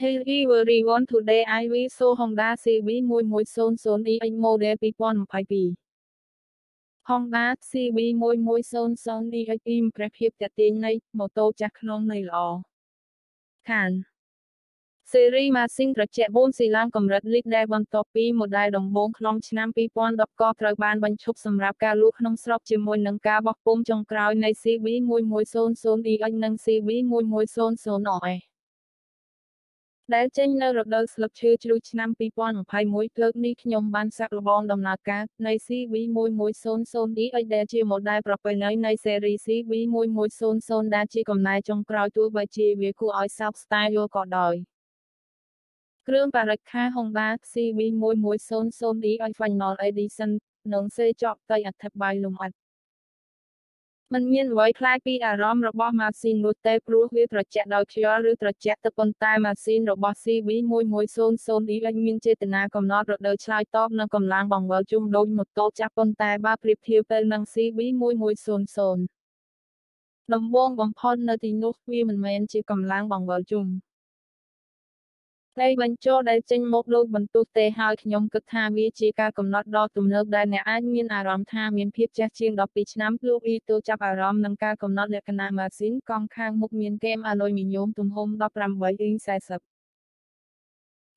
Hey everyone, today I will show Honda CB1100 model P1.5. Honda CB1100 impressive chất tiền này, mô tô chắc lông này lò. Khán. Series machine trật trẻ 4 xì lăng cầm rật lít đe bằng tộc P một đài đồng 4 khlong chăm P1 đọc có trời ban bánh chúc xâm rạp ca lúc nông sọc chìm môi nâng ca bọc bông trong cõi này CB1100 nâng CB1100 nổi. Đã chênh nơ rực đợt lực chư chư năm P1 phải mũi thước ní nhóm ban sắc lô bông đồng nạc ca. Này CB1100 đi ếch đe chì một đài bọc bởi nơi này series CB1100 đã chì cầm này trong cõi tu bởi chì với khu oi sọc style vô cỏ đòi. Krương bà rạch khai Honda CB1100 đi ếch phành nọt edition, nâng xe chọc tay ạch thập bài lùng ạch. Mình miên với khai pi arom robot machine nút tê pru huyết rạch chạc đòi khía rưu rạch chạc tập con tai machine robot CB1100 đi anh miên chê tình à cầm nọt rạch đời chai top nâng cầm lang bỏng vào chung đôi một tốt chạc con tai ba prip thiêu tên nâng CB1100. Đồng buông bỏng phôn nơ thì nút vi mình men chê cầm lang bỏng vào chung. Đây bánh cho đây chênh một đôi bánh tốt tê hai nhóm cực tha vi chì ca cầm nọt đo tùm nước đài nè ách miên à rõm tha miên phiếp chắc chiên đọc bích nám lưu y tu chạp à rõm nâng ca cầm nọt lệ cân à mà xin con khang mục miên kem à lôi mình nhóm tùm hôm đọc rằm với yên sai sập.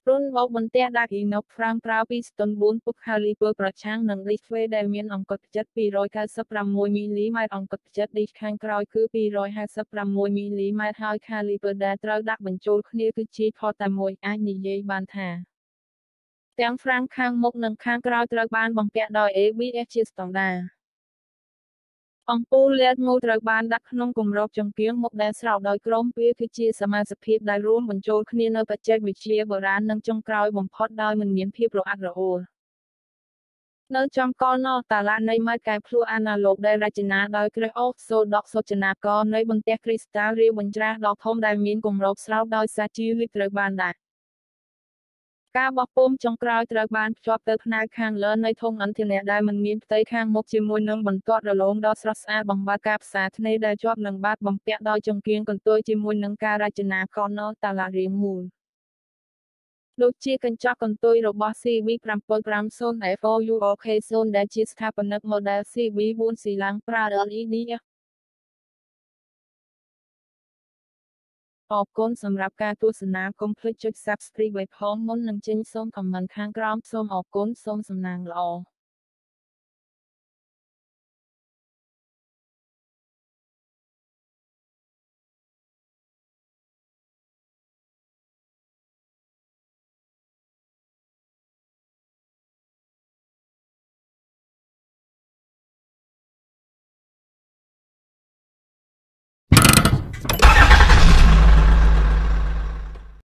Rôn bọc bánh tê đạc y nọc phang prao bì stôn bốn phúc hà lì bước rõ chang nâng lít phê đài miên ổng cực chất bì rồi ca sập rằm môi mi lý mai ổng cực chất đi khang kroi cứ bì rồi ha sập rằm môi mi lý mai thoi hà lì bước đà trao đạc bánh chôn khnia cứ chi phò tà môi ai nì dây bàn thà. Tiếng phang khang mốc nâng khang kroi trao bàn bằng kẹt đòi ABS chì stong đà. Ông Phu Liệt Ngô trời ban đắc nông cùng rộp trong kiếm một đá sảo đòi crom phía khi chia sẻ mà sập hiệp đài rùm bẩn trôi khi nơi vật chất bị chia bờ rán nâng trong còi bồng phốt đòi mình miếng hiệp rồi ăn rồi. Nơi trong con nó tà lan nơi mai cái plu analog đài ra chấn á đòi kêu ốc số đọc số chấn á con nơi bẩn tè crystal riêu bẩn ra đọc hôm đài miếng cùng rộp sảo đòi sa chi liệt trời ban đài. Ca bọc bông trong cõi trời ban chọc tới nay khang lớn nơi thôn anh thì nè đài mình miên tây khang một chiều môi nâng bằng toát rồi lông đo sờ xa bằng ba cặp xa nay đài chọc nâng bát bằng pẹt đôi trong kiêng còn tôi chiều môi nâng ca ra chân á con nó ta là riêng mùi. Lúc chia cần chọc còn tôi robot CB1100 son FOU OK son đã chia sáp bằng nước model CB4 xì lăng Pradalini. ขอบคุณสำหรับการตรวจสอบคอมพลีท ช่วย Subscribe ไว้พร้อมมุนหนึ่งเช่นส้มคอมเมนต์ข้างกรอบส้มขอบคุณส้มสำนางหล่อ